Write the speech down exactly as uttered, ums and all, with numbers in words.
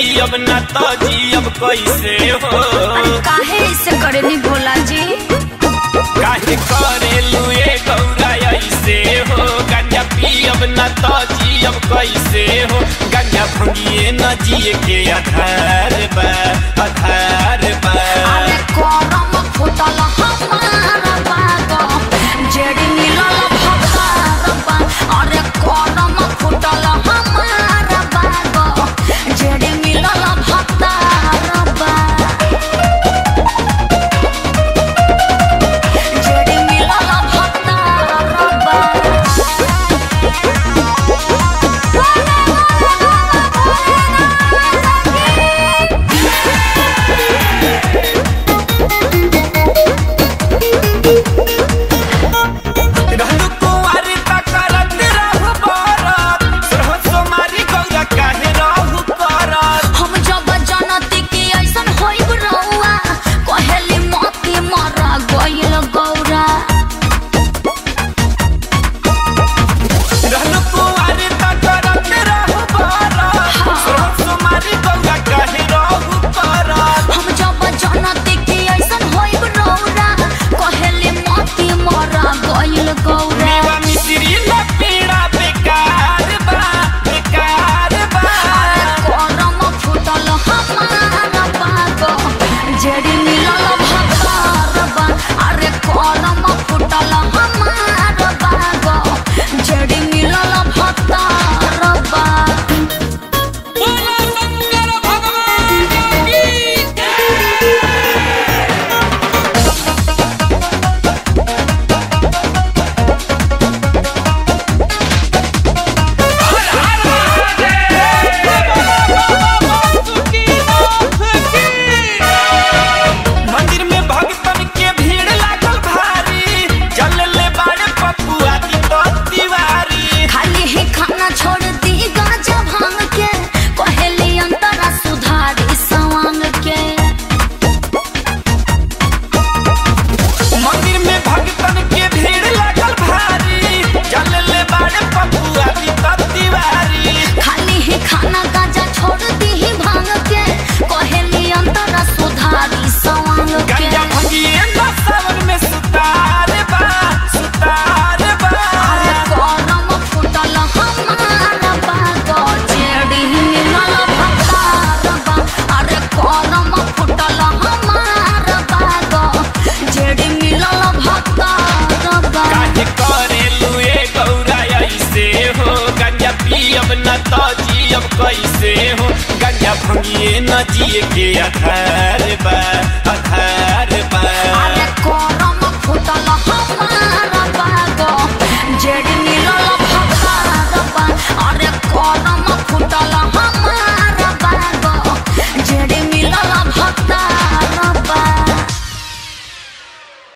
जी अब नाता जी अब कैसे हो काहे से करनी भोला जी काहे करेलू ये गौरा ऐसे हो गंजा पी अब नाता जी अब कैसे हो गंजा भंगिए न जिए के आधार बा आधार बा अरे कोरम फुटल हमार बा तो जड़ी मिलल भगार बा अरे कोरम फुटल हमार कैसे हो गंजा भंगिए न जिए के आधार बा आधार बा अरे कोरम फुटल।